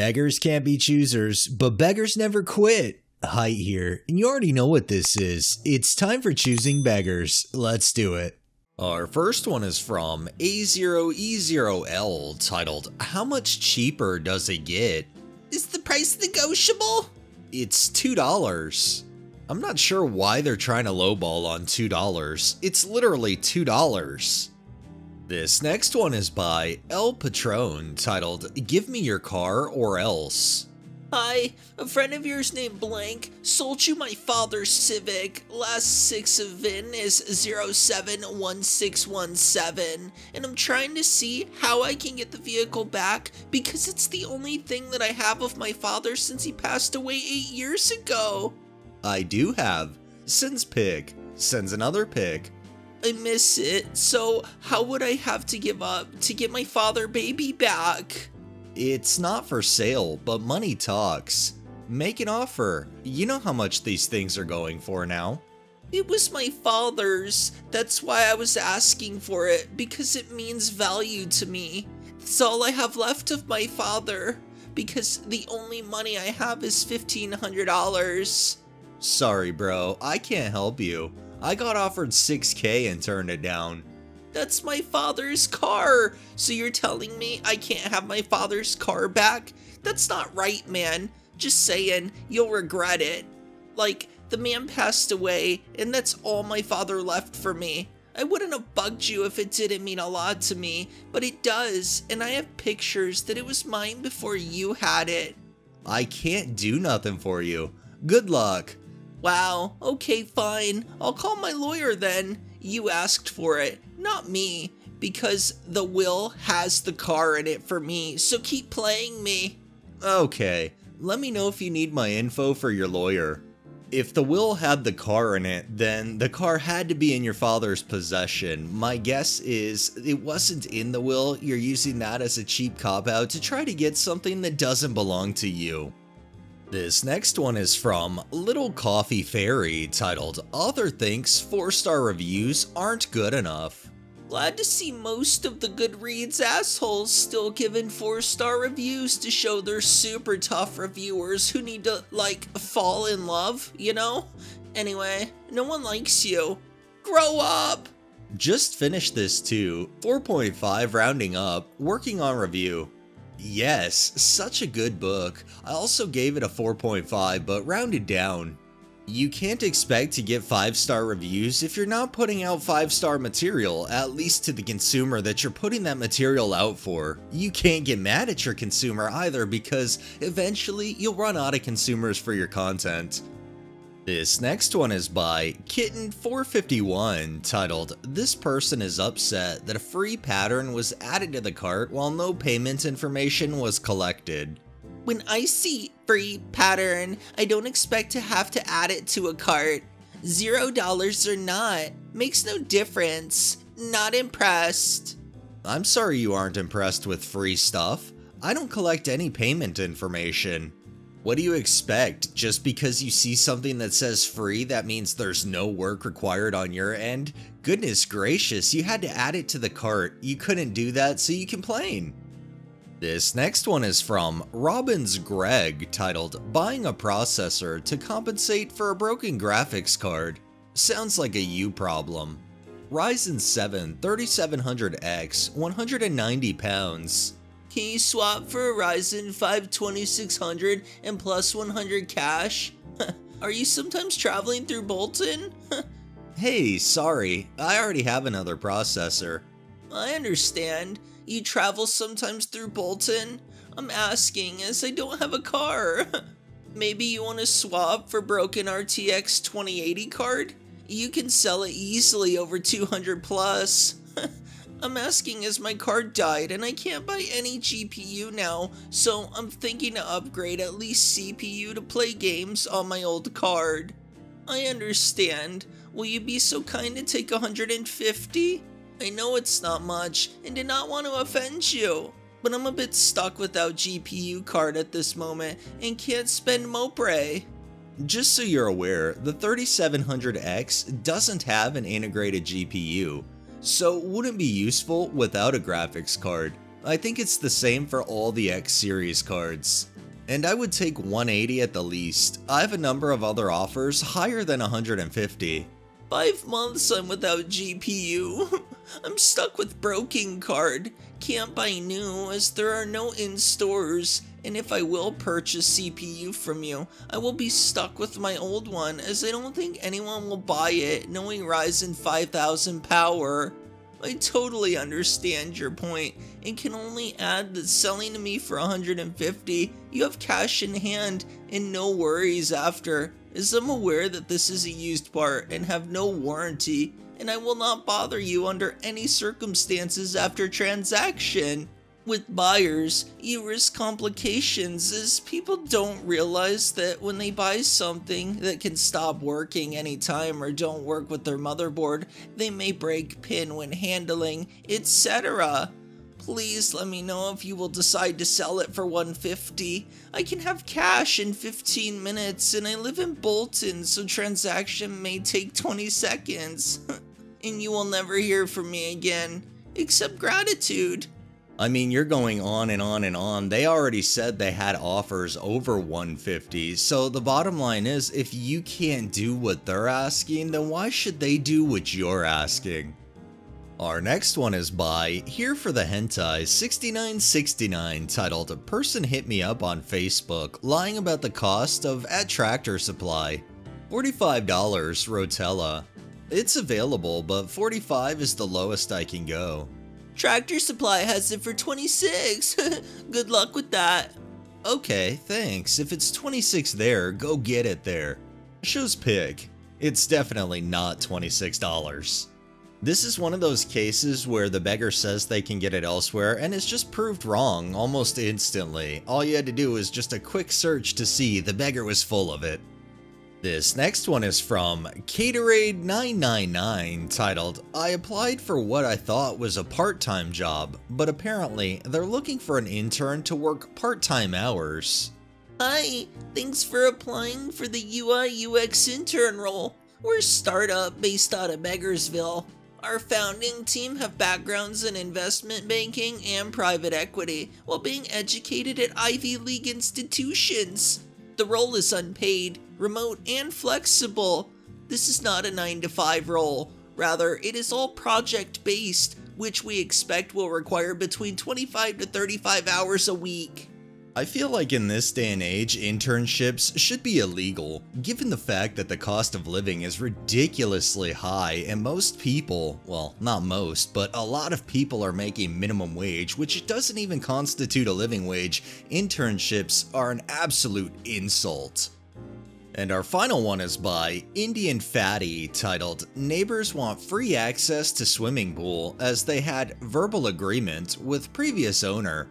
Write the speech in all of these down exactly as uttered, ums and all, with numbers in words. Beggars can't be choosers, but beggars never quit. Hi here, and you already know what this is. It's time for choosing beggars. Let's do it. Our first one is from A zero E zero L, titled, How Much Cheaper Does It Get? Is the price negotiable? It's two dollars. I'm not sure why they're trying to lowball on two dollars. It's literally two dollars. This next one is by El Patron, titled, Give Me Your Car or Else. Hi, a friend of yours named Blank sold you my father's Civic. Last six of V I N is zero seven one six one seven, and I'm trying to see how I can get the vehicle back because it's the only thing that I have of my father since he passed away eight years ago. I do have. Sends pig. Sends another pig. I miss it, so how would I have to give up to get my father baby back? It's not for sale, but money talks. Make an offer. You know how much these things are going for now. It was my father's. That's why I was asking for it, because it means value to me. It's all I have left of my father, because the only money I have is fifteen hundred dollars. Sorry, bro. I can't help you. I got offered six K and turned it down. That's my father's car! So you're telling me I can't have my father's car back? That's not right, man. Just saying, you'll regret it. Like, the man passed away, and that's all my father left for me. I wouldn't have bugged you if it didn't mean a lot to me, but it does, and I have pictures that it was mine before you had it. I can't do nothing for you. Good luck. Wow, okay, fine. I'll call my lawyer then. You asked for it, not me, because the will has the car in it for me, so keep playing me. Okay, let me know if you need my info for your lawyer. If the will had the car in it, then the car had to be in your father's possession. My guess is it wasn't in the will. You're using that as a cheap cop-out to try to get something that doesn't belong to you. This next one is from Little Coffee Fairy, titled, Author Thinks four star Reviews Aren't Good Enough. Glad to see most of the Goodreads assholes still giving four star reviews to show their super tough reviewers who need to, like, fall in love, you know? Anyway, no one likes you. Grow up! Just finished this too, four point five rounding up, working on review. Yes, such a good book. I also gave it a four point five, but rounded down. You can't expect to get five star reviews if you're not putting out five star material, at least to the consumer that you're putting that material out for. You can't get mad at your consumer either, because eventually you'll run out of consumers for your content. This next one is by Kitten four fifty-one, titled, This person is upset that a free pattern was added to the cart while no payment information was collected. When I see free pattern, I don't expect to have to add it to a cart. Zero dollars or not, makes no difference. Not impressed. I'm sorry you aren't impressed with free stuff. I don't collect any payment information. What do you expect? Just because you see something that says free, that means there's no work required on your end? Goodness gracious, you had to add it to the cart. You couldn't do that, so you complain. This next one is from Robin's Greg, titled, Buying a Processor to Compensate for a Broken Graphics Card. Sounds like a you problem. Ryzen seven thirty-seven hundred X, one hundred ninety pounds. Can you swap for a Ryzen five twenty-six hundred and plus one hundred cash? Are you sometimes traveling through Bolton? Hey, sorry, I already have another processor. I understand. You travel sometimes through Bolton? I'm asking as I don't have a car. Maybe you want to swap for broken R T X twenty eighty card? You can sell it easily over two hundred plus. I'm asking as my card died and I can't buy any G P U now, so I'm thinking to upgrade at least C P U to play games on my old card. I understand. Will you be so kind to take one hundred fifty? I know it's not much and did not want to offend you, but I'm a bit stuck without G P U card at this moment and can't spend Mopre. Just so you're aware, the thirty-seven hundred X doesn't have an integrated G P U. So wouldn't be useful without a graphics card. I think it's the same for all the X series cards. And I would take one eighty at the least. I have a number of other offers higher than one hundred fifty. Five months I'm without G P U. I'm stuck with broken card. Can't buy new as there are no in stores. And if I will purchase C P U from you, I will be stuck with my old one as I don't think anyone will buy it knowing Ryzen five thousand power. I totally understand your point and can only add that selling to me for one hundred fifty, you have cash in hand and no worries after, as I'm aware that this is a used part and have no warranty, and I will not bother you under any circumstances after transaction. With buyers, you risk complications as people don't realize that when they buy something that can stop working anytime or don't work with their motherboard, they may break pin when handling, et cetera. Please let me know if you will decide to sell it for one hundred fifty. I can have cash in fifteen minutes and I live in Bolton, so transaction may take twenty seconds. And you will never hear from me again, except gratitude. I mean, you're going on and on and on. They already said they had offers over one hundred fifty, so the bottom line is, if you can't do what they're asking, then why should they do what you're asking? Our next one is by Here for the Hentai sixty-nine sixty-nine, titled, A Person Hit Me Up on Facebook, Lying About the Cost of At Tractor Supply. forty-five dollars, Rotella. It's available, but forty-five dollars is the lowest I can go. Tractor Supply has it for twenty-six. Good luck with that. Okay, thanks. If it's twenty-six there, go get it there. Shows pick. It's definitely not twenty-six dollars. This is one of those cases where the beggar says they can get it elsewhere and it's just proved wrong almost instantly. All you had to do was just a quick search to see the beggar was full of it. This next one is from CaterAid nine nine nine, titled, I applied for what I thought was a part-time job, but apparently they're looking for an intern to work part-time hours. Hi, thanks for applying for the U I U X intern role. We're a startup based out of Beggarsville. Our founding team have backgrounds in investment banking and private equity while being educated at Ivy League institutions. The role is unpaid, remote, and flexible. This is not a nine to five role. Rather, it is all project-based, which we expect will require between twenty-five to thirty-five hours a week. I feel like in this day and age, internships should be illegal, given the fact that the cost of living is ridiculously high and most people, well, not most, but a lot of people are making minimum wage, which doesn't even constitute a living wage. Internships are an absolute insult. And our final one is by Indian Fatty, titled, Neighbors Want Free Access to Swimming Pool as they had verbal agreement with previous owner.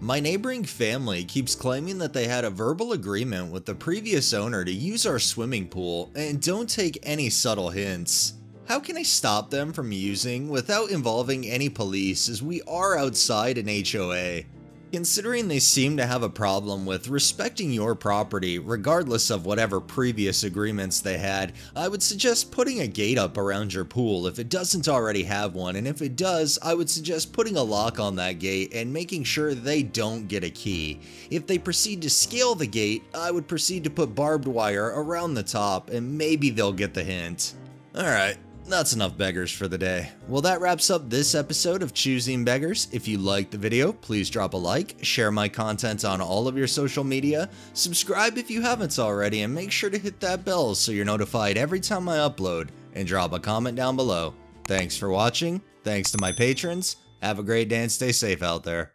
My neighboring family keeps claiming that they had a verbal agreement with the previous owner to use our swimming pool and don't take any subtle hints. How can I stop them from using without involving any police as we are outside an H O A? Considering they seem to have a problem with respecting your property regardless of whatever previous agreements they had, I would suggest putting a gate up around your pool if it doesn't already have one, and if it does, I would suggest putting a lock on that gate and making sure they don't get a key. If they proceed to scale the gate, I would proceed to put barbed wire around the top and maybe they'll get the hint. Alright. That's enough beggars for the day. Well, that wraps up this episode of Choosing Beggars. If you liked the video, please drop a like, share my content on all of your social media, subscribe if you haven't already, and make sure to hit that bell so you're notified every time I upload, and drop a comment down below. Thanks for watching, thanks to my patrons, have a great day and stay safe out there.